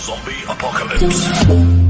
Zombie apocalypse.